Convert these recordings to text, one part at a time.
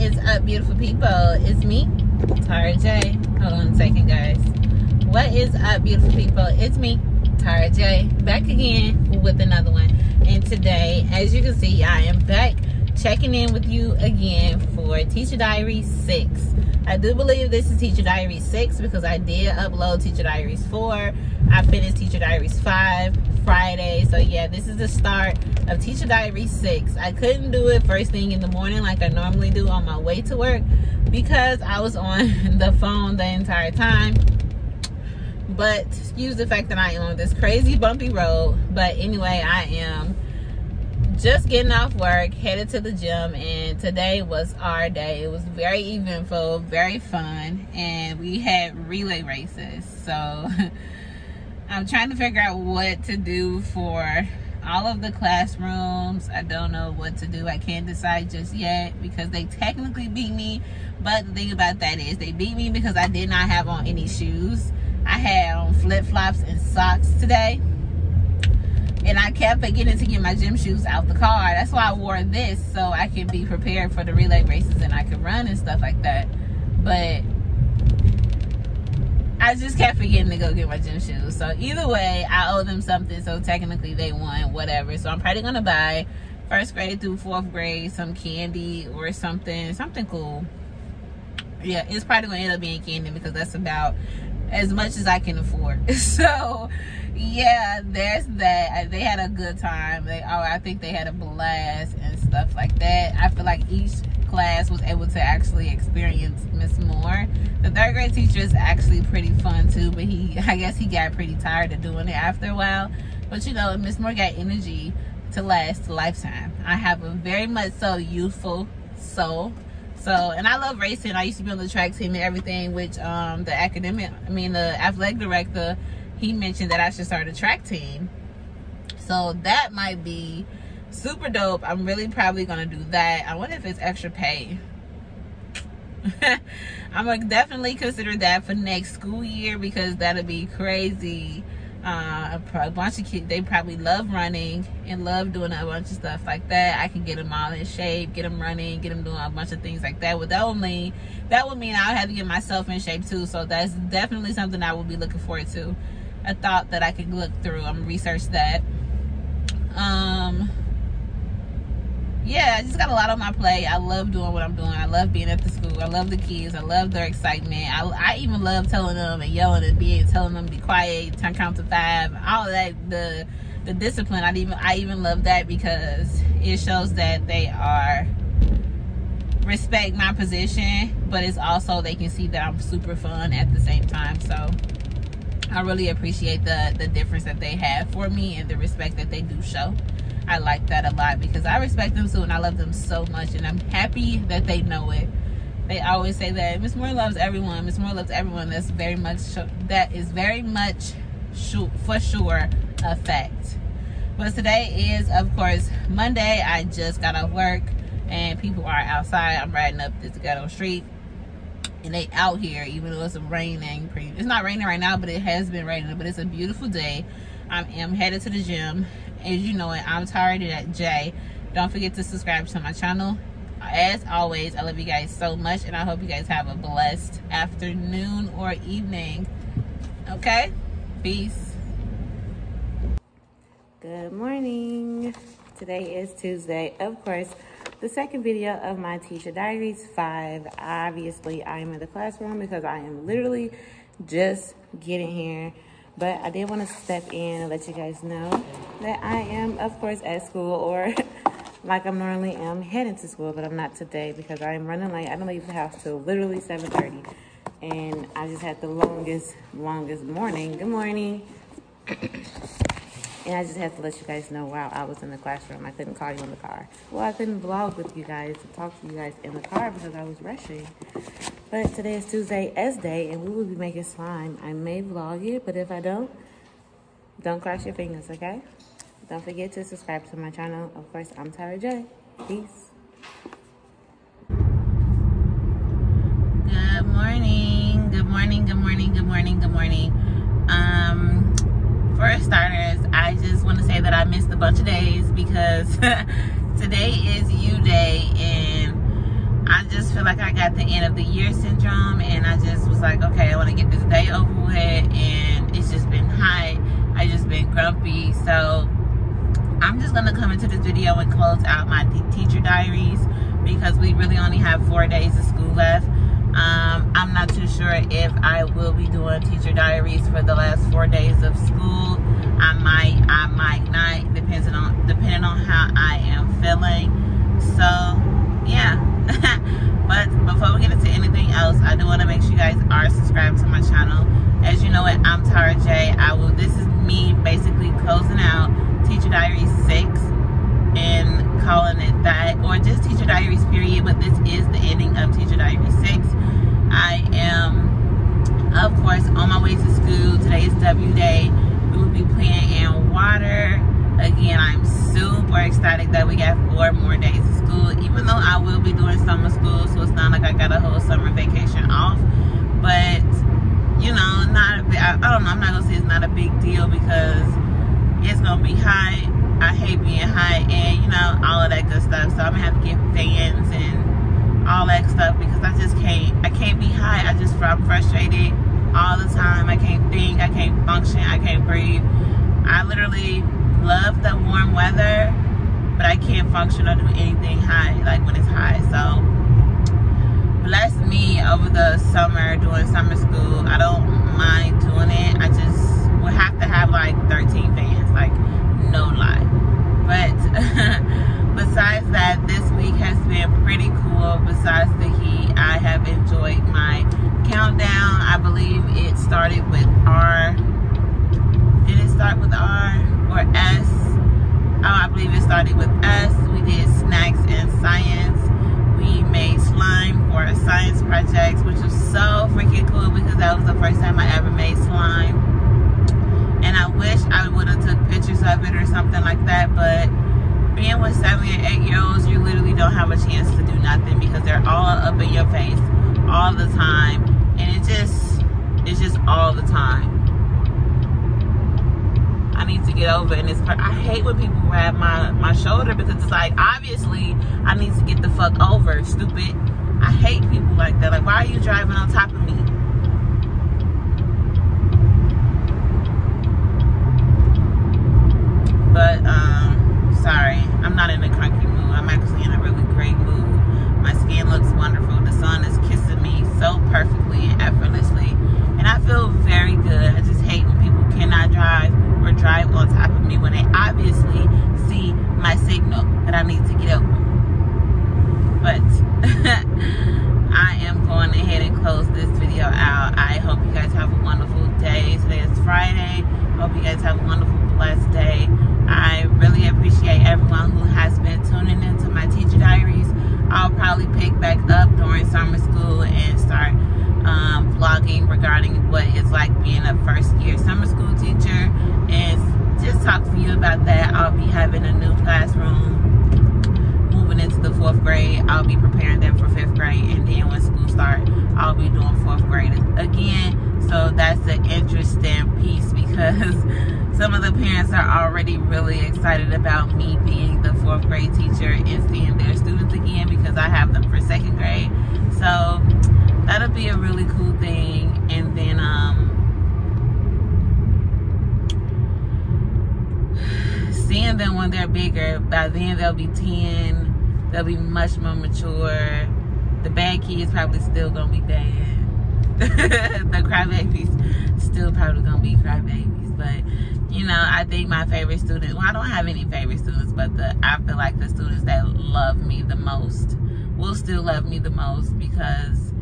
What is up, beautiful people? It's me, Tara J. Hold on a second, guys. What is up, beautiful people? It's me, Tara J, back again with another one. And today, as you can see, I am back checking in with you again for Teacher Diaries 6. I do believe this is Teacher Diaries 6 because I did upload Teacher Diaries 4. I finished Teacher Diaries 5 Friday. So yeah, this is the start of Teacher Diaries 6. I couldn't do it first thing in the morning like I normally do on my way to work because I was on the phone the entire time. But excuse the fact that I am on this crazy bumpy road. But anyway, I am just getting off work, headed to the gym, and today was our day. It was very eventful, very fun, and we had relay races. So I'm trying to figure out what to do for all of the classrooms. I don't know what to do. I can't decide just yet because they technically beat me. But the thing about that is they beat me because I did not have on any shoes. I had on flip-flops and socks today. And I kept forgetting to get my gym shoes out the car. That's why I wore this, so I can be prepared for the relay races and I can run and stuff like that. But I just kept forgetting to go get my gym shoes. So either way, I owe them something. So technically they won, whatever. So I'm probably going to buy first grade through fourth grade some candy or something cool. Yeah, it's probably going to end up being candy because that's about as much as I can afford. So yeah, there's that. They had a good time. I think they had a blast and stuff like that. I feel like each class was able to actually experience Miss Moore. The third grade teacher is actually pretty fun too, but I guess he got pretty tired of doing it after a while. But you know, Miss Moore got energy to last a lifetime. I have a very much so youthful soul. So, and I love racing. I used to be on the track team and everything, which the athletic director, he mentioned that I should start a track team. So that might be super dope. I'm really probably going to do that. I wonder if it's extra pay. I'm going to definitely consider that for next school year because that'll be crazy. A bunch of kids, they probably love running and love doing a bunch of stuff like that. I can get them all in shape, get them running, get them doing a bunch of things like that. Well, that would mean I'll have to get myself in shape too. So that's definitely something I will be looking forward to. A thought that I can look through. I'm gonna research that. Yeah, I just got a lot on my plate. I love doing what I'm doing. I love being at the school. I love the kids. I love their excitement. I even love telling them and yelling and telling them to be quiet, count to five, all of that. The discipline. I even love that because it shows that they are respect my position, but it's also they can see that I'm super fun at the same time. So I really appreciate the difference that they have for me and the respect that they do show. I like that a lot because I respect them too and I love them so much and I'm happy that they know it. They always say that Miss Moore loves everyone. Miss Moore loves everyone. That is very much for sure a fact. But today is, of course, Monday. I just got off work and people are outside. I'm riding up this ghetto street and they out here even though it's raining. It's not raining right now, but it has been raining. But it's a beautiful day. I am headed to the gym. As you know it, I'm Tara J. Don't forget to subscribe to my channel. As always, I love you guys so much and I hope you guys have a blessed afternoon or evening. Okay? Peace. Good morning. Today is Tuesday. Of course, the second video of my Teacher Diaries 5. Obviously, I am in the classroom because I am literally just getting here. But I did want to step in and let you guys know that I am, of course, at school or like I normally am heading to school, but I'm not today because I am running late. I don't leave the house till literally 7:30 and I just had the longest morning. Good morning. And I just have to let you guys know while I was in the classroom, I couldn't call you in the car. Well, I couldn't vlog with you guys and talk to you guys in the car because I was rushing. But today is Tuesday S Day and we will be making slime. I may vlog it, but if I don't cross your fingers, okay? Don't forget to subscribe to my channel. Of course, I'm Tara J. Peace. Good morning. Good morning, good morning, good morning, good morning. For starters, I just want to say that I missed a bunch of days because today is U Day and I just just feel like I got the end of the year syndrome, and I just was like, okay, I want to get this day over with, and it's just been hot. I just been grumpy. So I'm just gonna come into this video and close out my teacher diaries, because we really only have 4 days of school left. I'm not too sure if I will be doing teacher diaries for the last 4 days of school. I might not, depending on how I am feeling. So yeah. But before we get into anything else, I do want to make sure you guys are subscribed to my channel. As you know it, I'm Tara J. This is me basically closing out Teacher Diaries 6 and calling it that, or just Teacher Diaries period, but this is the ending of Teacher Diaries 6. I am, of course, on my way to school. Today is W Day. We will be playing in water. Again, I'm super excited that we got 4 more days of school, even though I will be doing summer school, so it's not like I got a whole summer vacation off. But, you know, I don't know, I'm not going to say it's not a big deal, because it's going to be hot. I hate being hot, and, you know, all of that good stuff. So I'm going to have to get fans and all that stuff, because I can't be hot. I'm frustrated all the time. I can't think, I can't function, I can't breathe. I literally love the warm weather, but I can't function or do anything hot, like when it's hot. So bless me over the summer doing summer school. I don't mind doing it. I just would have to have like 13 fans, like, no lie. But besides that, this week has been pretty cool. Besides the heat, I have enjoyed my countdown. I believe it started with R. Did it start with R or S? Oh, I believe it started with S. We did snacks and science. We made slime for science projects, which was so freaking cool, because that was the first time I ever made slime. And I wish I would have took pictures of it or something like that, but being with 7- and 8-year-olds, you literally don't have a chance to do nothing, because they're all up in your face all the time, and it's just all the time. I need to get over in this part. I hate when people grab my shoulder, because it's like, obviously I need to get the fuck over, stupid. I hate people like that. Like, why are you driving on top of me? But, sorry, I'm not in a cranky mood. I'm actually in a really great mood. My skin looks wonderful. The sun is kissing me so perfectly and effortlessly. And I feel very good. I just hate when people cannot drive or drive on top of me, when they obviously see my signal that I need to get over. But I am going ahead and close this video out. I hope you guys have a wonderful day. Today is Friday. Hope you guys have a wonderful, blessed day. I really appreciate everyone who has been tuning into my teacher diaries. I'll probably pick back up during summer school and start vlogging regarding what it's like being a first-year summer school teacher, and just talk to you about that. I'll be having a new classroom moving into the 4th grade. I'll be preparing them for 5th grade, and then when school starts, I'll be doing 4th grade again. So that's an interesting piece, because some of the parents are already really excited about me being the 4th grade teacher and seeing their students again, because I have them for 2nd grade. So that'll be a really cool thing. And then seeing them when they're bigger, by then they'll be 10, they'll be much more mature. The bad kids probably still gonna be bad. The crybabies still probably gonna be crybabies. But you know, I think my favorite student, well, I don't have any favorite students, but I feel like the students that love me the most will still love me the most, because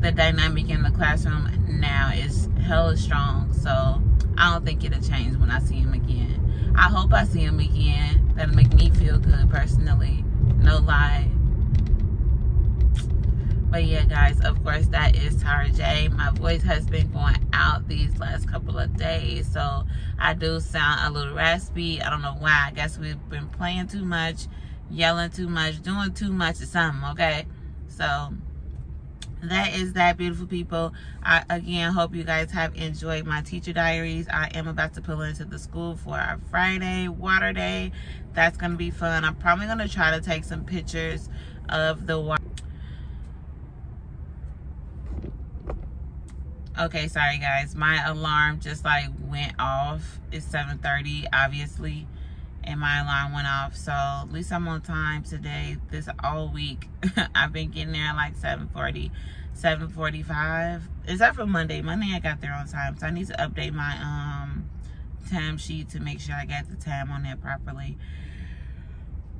the dynamic in the classroom now is hella strong. So I don't think it'll change when I see him again. I hope I see him again. That'll make me feel good personally, no lie. But yeah, guys, of course, that is Tara J. My voice has been going out these last couple of days, so I do sound a little raspy. I don't know why. I guess we've been playing too much, yelling too much, doing too much or something, okay? So that is that, beautiful people. I, again, hope you guys have enjoyed my teacher diaries. I am about to pull into the school for our Friday water day. That's going to be fun. I'm probably going to try to take some pictures of the water. Okay, sorry guys, my alarm just like went off. It's 7:30 obviously, and my alarm went off, so at least I'm on time today. This all week I've been getting there at like 7:40, 7:45, except for Monday. I got there on time, so I need to update my time sheet to make sure I got the time on there properly.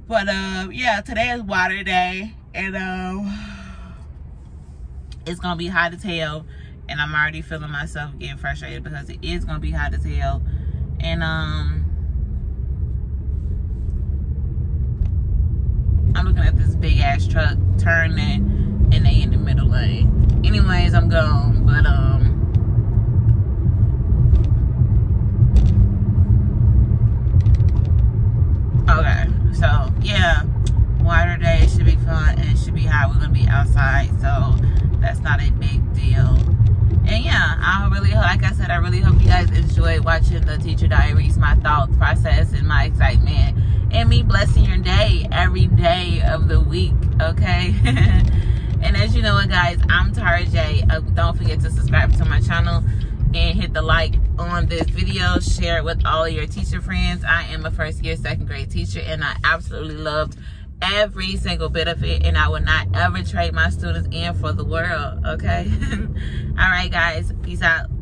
But yeah, today is water day, and it's gonna be hot as hell, and I'm already feeling myself getting frustrated because it is gonna be hot as hell. And I'm looking at this big ass truck turning and they in the middle lane. Anyways, I'm gone, but okay, so yeah, water day, it should be fun and it should be hot. We're gonna be outside, so that's not a big deal. And yeah, I really, like I said, I really hope you guys enjoyed watching the Teacher Diaries, my thought process and my excitement, and me blessing your day every day of the week, okay? And as you know it, guys, I'm Tara J. Don't forget to subscribe to my channel and hit the like on this video. Share it with all your teacher friends. I am a first-year, second-grade teacher, and I absolutely loved every single bit of it, and I will not ever trade my students in for the world, okay? All right, guys, peace out.